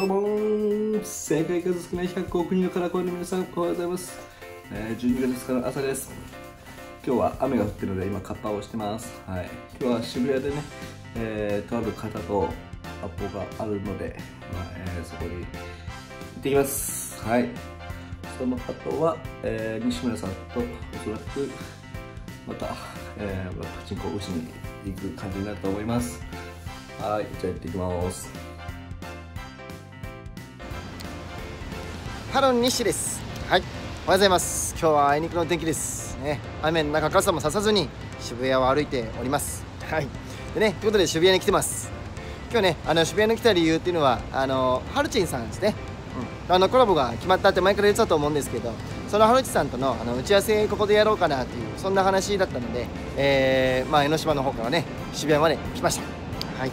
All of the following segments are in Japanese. どうも世界数少ない100億人のカラコンの皆さん、おはようございます。12月から朝です。今日は雨が降ってるので、今カッパをしてます。はい、今日は渋谷でね、とある方とアポがあるので、そこに行ってきます。はい、その後は、西村さんとおそらくまた、パチンコを打ちに行く感じになると思います。はい、じゃあ行ってきます。ハロー西です。はい、おはようございます。今日はあいにくの天気です、ね、雨の中傘もささずに渋谷を歩いております。はい、でね、ということで渋谷に来てます。今日ね、渋谷に来た理由っていうのはハルチンさんですね、コラボが決まったって前から言ってたと思うんですけど、そのハルチンさんとの打ち合わせここでやろうかなっていう、そんな話だったので、江ノ島の方からね渋谷まで来ました。はい、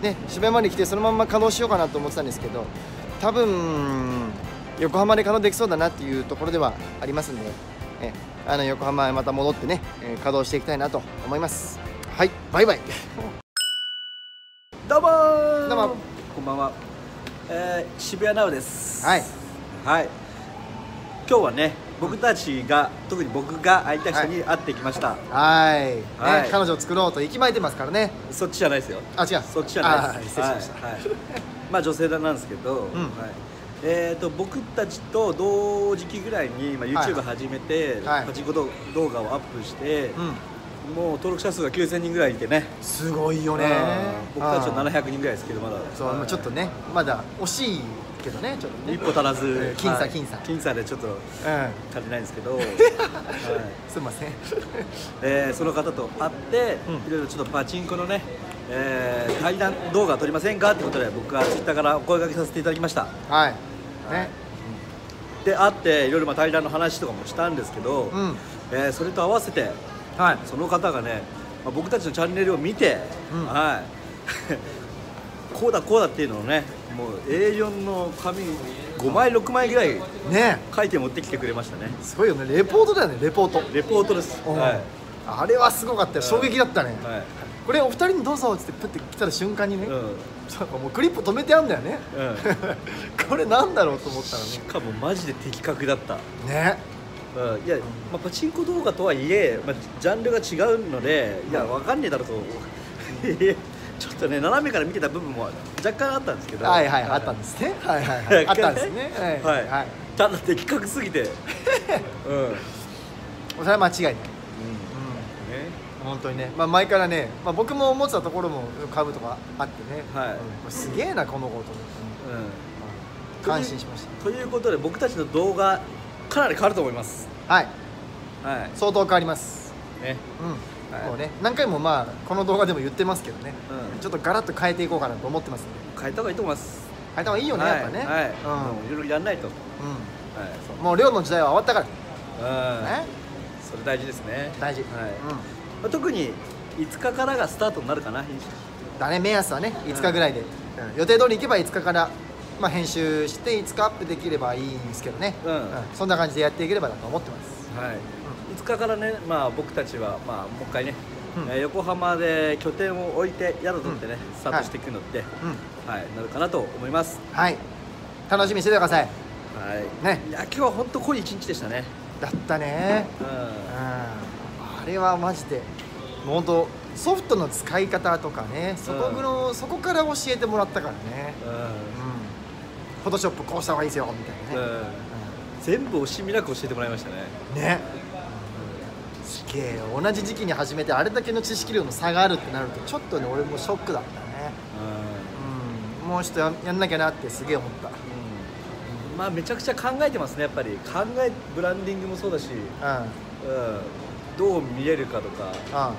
で渋谷まで来てそのまま稼働しようかなと思ってたんですけど、多分横浜で稼働できそうだなっていうところではありますんで、横浜へまた戻ってね、稼働していきたいなと思います。はい、バイバイ。どうもー、どうもこんばんは、渋谷なおです。はい、はい、今日はね、僕たちが、特に僕が会いたい人に会ってきました。はい、彼女を作ろうと息巻いてますからね。そっちじゃないですよ。あ、違う、そっちじゃないです。失礼しました。はい、まあ女性なんですけど、はい、僕たちと同時期ぐらいに、YouTube 始めてパチンコ動画をアップして、もう登録者数が9000人ぐらいいてね。すごいよね。僕たちは700人ぐらいですけど、まだそうちょっとね、まだ惜しいけどね、ちょっとね一歩足らず、僅差でちょっと足りないんですけど、すみません。その方と会っていろいろちょっとパチンコのね対談動画撮りませんかってことで、僕は Twitter からお声掛けさせていただきました。はい、ね、で会っていろいろ対談の話とかもしたんですけど、それと合わせて、その方がね、僕たちのチャンネルを見て、こうだこうだっていうのをね、もう A4 の紙5枚6枚ぐらい書いて持ってきてくれましたね。すごいよね、レポートだよね。レポートです。あれはすごかったよ、衝撃だったね。これお二人にどうぞってプッて来た瞬間にね、もうクリップ止めてあんだよね。これなんだろうと思ったらね、しかもマジで的確だったね。いや、パチンコ動画とはいえジャンルが違うので、いやわかんねえだろうと、ちょっとね斜めから見てた部分も若干あったんですけど、あったんですね。あったんですね。ただ的確すぎて、それは間違いない。本当にね、前からね、僕も思ってたところも株とかあってね、すげえなこの子と思って感心しました。ということで、僕たちの動画かなり変わると思います。はい、相当変わりますね。もうね、何回もこの動画でも言ってますけどね、ちょっとガラッと変えていこうかなと思ってます。変えた方がいいと思います。変えた方がいいよね、やっぱね。いろいろやんないと、もう寮の時代は終わったから。それ大事ですね。大事。特に5日からがスタートになるかな。だね、目安はね5日ぐらいで、予定通りいけば5日から、編集して5日アップできればいいんですけどね。そんな感じでやっていければなと思ってます。はい、5日からね、僕たちは、もう一回ね、横浜で拠点を置いて宿取ってね、スタートしていくので、なるかなと思います。はい、楽しみにしててください。はいね、いや今日は本当濃い一日でしたね。だったね。あれはマジでもう本当ソフトの使い方とかね、そこから教えてもらったからね。フォトショップこうした方がいいですよみたいなね、全部惜しみなく教えてもらいましたね。ね、すげえ。同じ時期に始めてあれだけの知識量の差があるってなると、ちょっとね俺もショックだったね。もうちょっとやんなきゃなってすげえ思った。めちゃくちゃ考えてますね、やっぱり。ブランディングもそうだし、どう見えるかとか、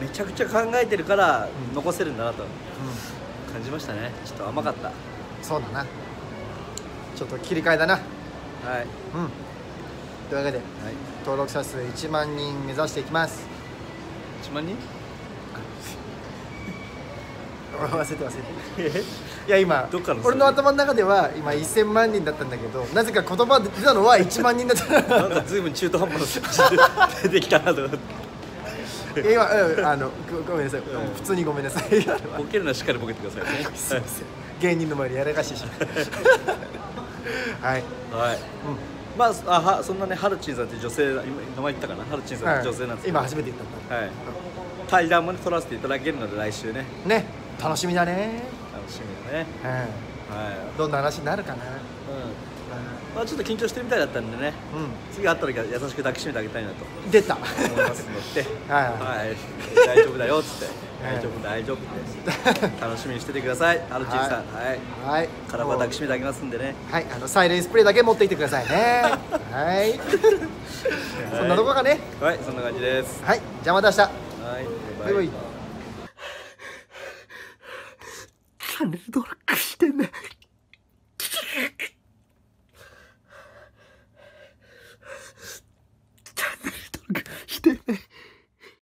めちゃくちゃ考えてるから残せるんだなと感じましたね。ちょっと甘かった。そうだな、ちょっと切り替えだな。はい、というわけで、登録者数1万人目指していきます。1万人。忘れていや今俺の頭の中では今1000万人だったんだけど、なぜか言葉で出たのは1万人だった。なんか随分中途半端な数字出てきたなと思って。今ごめんなさい、普通にごめんなさい。ボケるのはしっかりボケてくださいね。すいません。芸人の前でやらかしてしまう。はいはい、まあそんなね、ハルチンさんって女性、名前言ったかな、ハルチンさんって女性なんですけど、今初めて言ったんだ。はい、対談もね取らせていただけるので来週ね。ね、楽しみだね。楽しみだね。はい。どんな話になるかな。まあちょっと緊張してみたいだったんでね。次会った時は優しく抱きしめてあげたいなと。出た。思いますので。はい。大丈夫だよっつって。大丈夫大丈夫です。楽しみにしててください。ハルチンさん。はい。はい。体抱きしめてあげますんでね。はい。サイレンスプレーだけ持っていってくださいね。はい。そんなとこかね。はい。そんな感じです。はい。じゃあまた明日。はい、バイバイ。チャンネル登録してね。